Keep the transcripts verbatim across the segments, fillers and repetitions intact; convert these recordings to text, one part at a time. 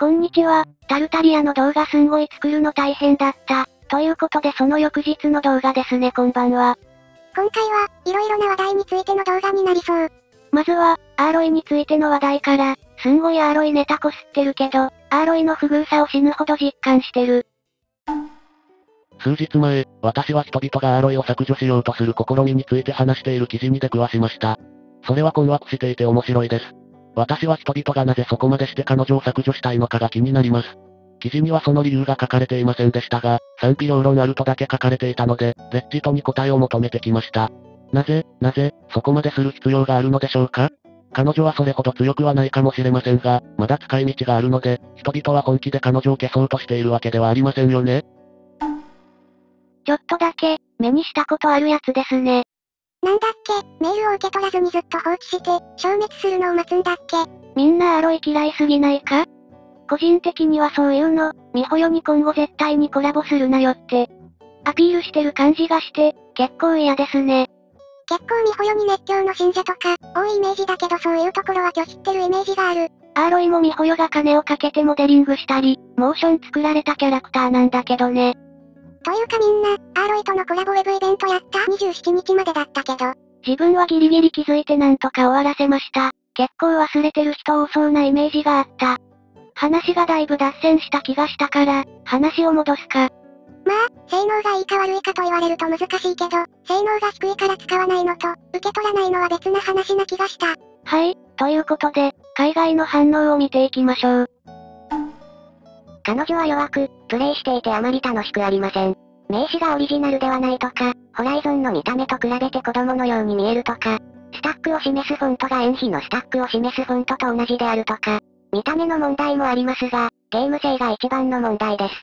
こんにちは、タルタリアの動画すんごい作るの大変だった。ということでその翌日の動画ですね。こんばんは。今回は、いろいろな話題についての動画になりそう。まずは、アーロイについての話題から、すんごいアーロイネタこすってるけど、アーロイの不遇さを死ぬほど実感してる。数日前、私は人々がアーロイを削除しようとする試みについて話している記事に出くわしました。それは困惑していて面白いです。私は人々がなぜそこまでして彼女を削除したいのかが気になります。記事にはその理由が書かれていませんでしたが、賛否両論あるとだけ書かれていたので、レッジとに答えを求めてきました。なぜ、なぜ、そこまでする必要があるのでしょうか？彼女はそれほど強くはないかもしれませんが、まだ使い道があるので、人々は本気で彼女を消そうとしているわけではありませんよね。ちょっとだけ、目にしたことあるやつですね。なんだっけ、メールを受け取らずにずっと放置して、消滅するのを待つんだっけ。みんなアーロイ嫌いすぎないか？個人的にはそういうの、みほよに今後絶対にコラボするなよって、アピールしてる感じがして、結構嫌ですね。結構みほよに熱狂の信者とか、多いイメージだけどそういうところは拒否ってるイメージがある。アーロイもみほよが金をかけてモデリングしたり、モーション作られたキャラクターなんだけどね。というかみんな、アーロイとのコラボウェブイベントやったにじゅうしちにちまでだったけど。自分はギリギリ気づいてなんとか終わらせました。結構忘れてる人多そうなイメージがあった。話がだいぶ脱線した気がしたから、話を戻すか。まあ、性能がいいか悪いかと言われると難しいけど、性能が低いから使わないのと、受け取らないのは別な話な気がした。はい、ということで、海外の反応を見ていきましょう。彼女は弱く、プレイしていてあまり楽しくありません。名刺がオリジナルではないとか、ホライゾンの見た目と比べて子供のように見えるとか、スタックを示すフォントが円比のスタックを示すフォントと同じであるとか、見た目の問題もありますが、ゲーム性が一番の問題です。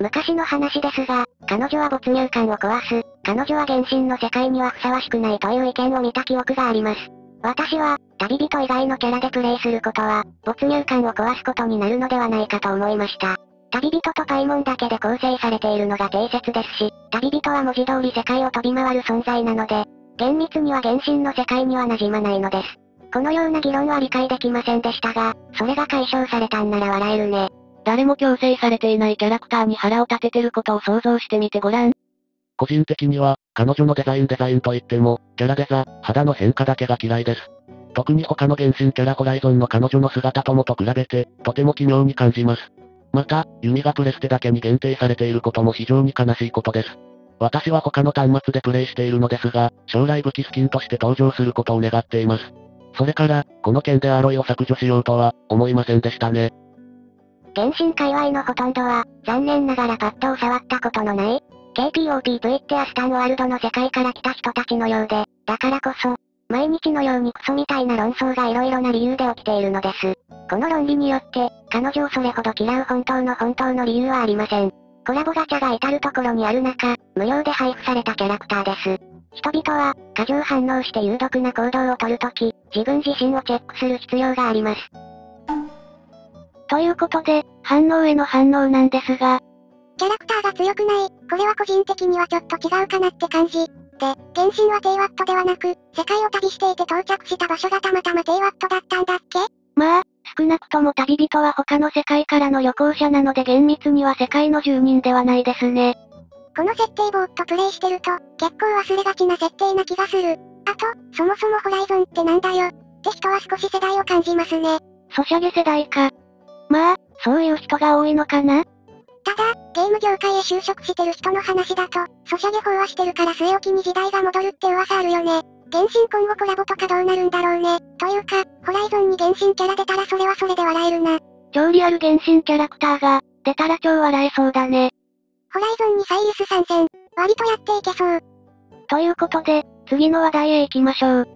昔の話ですが、彼女は没入感を壊す、彼女は原神の世界にはふさわしくないという意見を見た記憶があります。私は、旅人以外のキャラでプレイすることは、没入感を壊すことになるのではないかと思いました。旅人とパイモンだけで構成されているのが定説ですし、旅人は文字通り世界を飛び回る存在なので、厳密には原神の世界には馴染まないのです。このような議論は理解できませんでしたが、それが解消されたんなら笑えるね。誰も強制されていないキャラクターに腹を立ててることを想像してみてごらん。個人的には、彼女のデザインデザインといっても、キャラデザ、肌の変化だけが嫌いです。特に他の原神キャラホライゾンの彼女の姿ともと比べて、とても奇妙に感じます。また、弓がプレステだけに限定されていることも非常に悲しいことです。私は他の端末でプレイしているのですが、将来武器スキンとして登場することを願っています。それから、この件でアーロイを削除しようとは、思いませんでしたね。原神界隈のほとんどは、残念ながらパッドを触ったことのない、ケーピーオーピー といってアスタンワールドの世界から来た人たちのようで、だからこそ、毎日のようにクソみたいな論争がいろいろな理由で起きているのです。この論理によって、彼女をそれほど嫌う本当の本当の理由はありません。コラボガチャが至るところにある中、無料で配布されたキャラクターです。人々は、過剰反応して有毒な行動をとるとき、自分自身をチェックする必要があります。ということで、反応への反応なんですが、キャラクターが強くない、これは個人的にはちょっと違うかなって感じ。で、原神は低ワットではなく、世界を旅していて到着した場所がたまたま低ワットだったんだっけ？まあ、少なくとも旅人は他の世界からの旅行者なので厳密には世界の住人ではないですね。この設定ぼーっとプレイしてると、結構忘れがちな設定な気がする。あと、そもそもホライゾンってなんだよ、って人は少し世代を感じますね。ソシャゲ世代か。まあ、そういう人が多いのかな？ただ、ゲーム業界へ就職してる人の話だと、ソシャゲ飽和してるから据え置きに時代が戻るって噂あるよね。原神今後コラボとかどうなるんだろうね。というか、ホライゾンに原神キャラ出たらそれはそれで笑えるな。超リアル原神キャラクターが、出たら超笑えそうだね。ホライゾンにサイリス参戦、割とやっていけそう。ということで、次の話題へ行きましょう。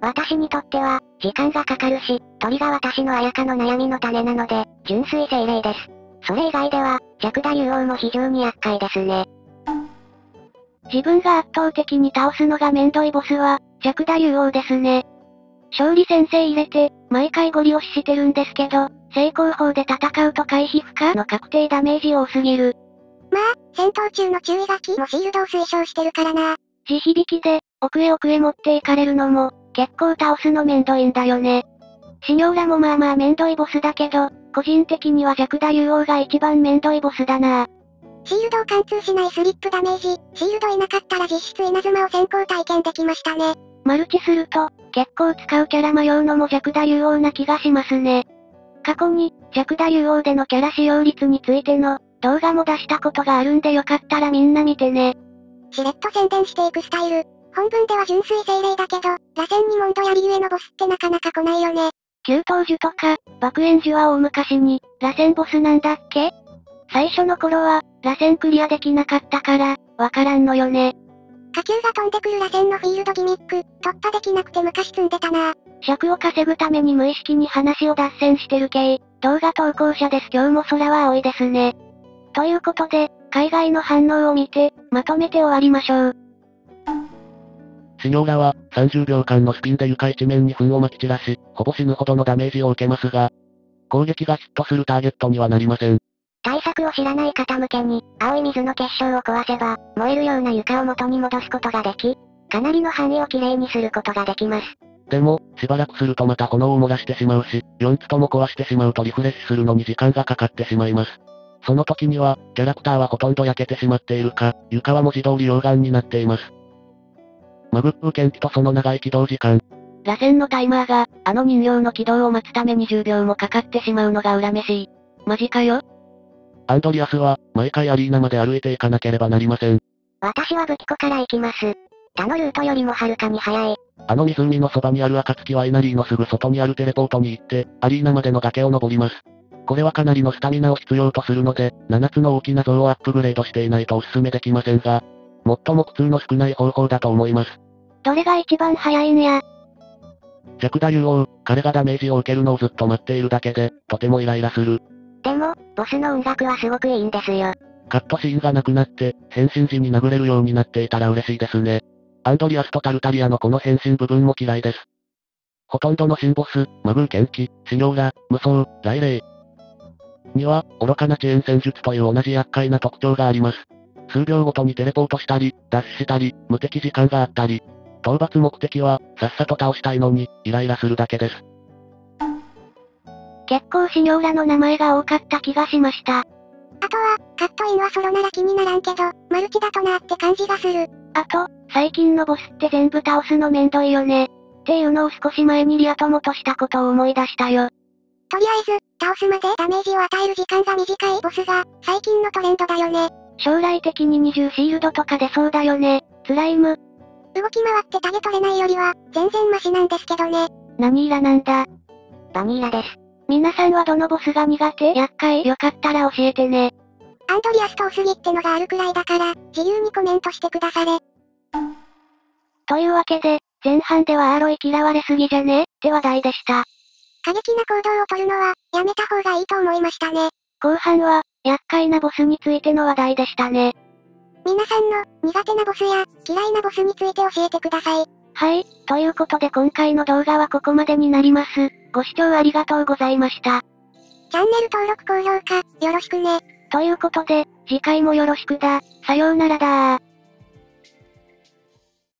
私にとっては、時間がかかるし、鳥が私の彩香の悩みの種なので、純粋精霊です。それ以外では、弱打竜王も非常に厄介ですね。自分が圧倒的に倒すのがめんどいボスは、弱打竜王ですね。勝利先生入れて、毎回ゴリ押ししてるんですけど、正攻法で戦うと回避不可の確定ダメージ多すぎる。まあ、戦闘中の注意書きもシールドを推奨してるからな。地響きで、奥へ奥へ持っていかれるのも、結構倒すのめんどいんだよね。シニョーラもまあまあめんどいボスだけど、個人的には弱打竜王が一番めんどいボスだな。シールドを貫通しないスリップダメージ、シールドいなかったら実質稲妻を先行体験できましたね。マルチすると、結構使うキャラ迷うのも弱打竜王な気がしますね。過去に、弱打竜王でのキャラ使用率についての動画も出したことがあるんでよかったらみんな見てね。しれっと宣伝していくスタイル。本文では純粋精霊だけど、螺旋にモンドやりゆえのボスってなかなか来ないよね。給湯樹とか、爆炎樹は大昔に、螺旋ボスなんだっけ？最初の頃は、螺旋クリアできなかったから、わからんのよね。火球が飛んでくる螺旋のフィールドギミック、突破できなくて昔積んでたな。尺を稼ぐために無意識に話を脱線してる系、動画投稿者です。今日も空は青いですね。ということで、海外の反応を見て、まとめて終わりましょう。シニョーラは、さんじゅうびょうかんのスピンで床一面に糞を撒き散らし、ほぼ死ぬほどのダメージを受けますが、攻撃がヒットするターゲットにはなりません。対策を知らない方向けに、青い水の結晶を壊せば、燃えるような床を元に戻すことができ、かなりの範囲をきれいにすることができます。でも、しばらくするとまた炎を漏らしてしまうし、よっつとも壊してしまうとリフレッシュするのに時間がかかってしまいます。その時には、キャラクターはほとんど焼けてしまっているか、床は文字通り溶岩になっています。マグップ検機とその長い起動時間。螺旋のタイマーが、あの人形の起動を待つためにじゅうびょうもかかってしまうのが恨めしい。マジかよ。アンドリアスは、毎回アリーナまで歩いていかなければなりません。私は武器庫から行きます。他のルートよりもはるかに早い。あの湖のそばにある暁はイナリーのすぐ外にあるテレポートに行って、アリーナまでの崖を登ります。これはかなりのスタミナを必要とするので、ななつの大きな像をアップグレードしていないとおすすめできませんが、最も苦痛の少ない方法だと思います。どれが一番早いんや。弱打竜王、彼がダメージを受けるのをずっと待っているだけで、とてもイライラする。でも、ボスの音楽はすごくいいんですよ。カットシーンがなくなって、変身時に殴れるようになっていたら嬉しいですね。アンドリアスとタルタリアのこの変身部分も嫌いです。ほとんどの新ボス、マグーケンキ、シニョーラ、無双、ライレイには、愚かな遅延戦術という同じ厄介な特徴があります。数秒ごとにテレポートしたり、ダッシュしたり、無敵時間があったり、討伐目的は、さっさと倒したいのに、イライラするだけです。結構シニョーラの名前が多かった気がしました。あとは、カットインはソロなら気にならんけど、マルチだとなーって感じがする。あと、最近のボスって全部倒すのめんどいよね。っていうのを少し前にリア友としたことを思い出したよ。とりあえず、倒すまでダメージを与える時間が短いボスが、最近のトレンドだよね。将来的ににじゅうシールドとか出そうだよね、スライム。動き回ってタゲ取れないよりは、全然マシなんですけどね。何イラなんだ。バニーラです。皆さんはどのボスが苦手？厄介？よかったら教えてね。アンドリアスとおすぎってのがあるくらいだから、自由にコメントしてくだされ。というわけで、前半ではアーロイ嫌われすぎじゃね？って話題でした。過激な行動を取るのは、やめた方がいいと思いましたね。後半は、厄介なボスについての話題でしたね。皆さんの、苦手なボスや、嫌いなボスについて教えてください。はい、ということで今回の動画はここまでになります。ご視聴ありがとうございました。チャンネル登録・高評価、よろしくね。ということで、次回もよろしくだ。さようならだー。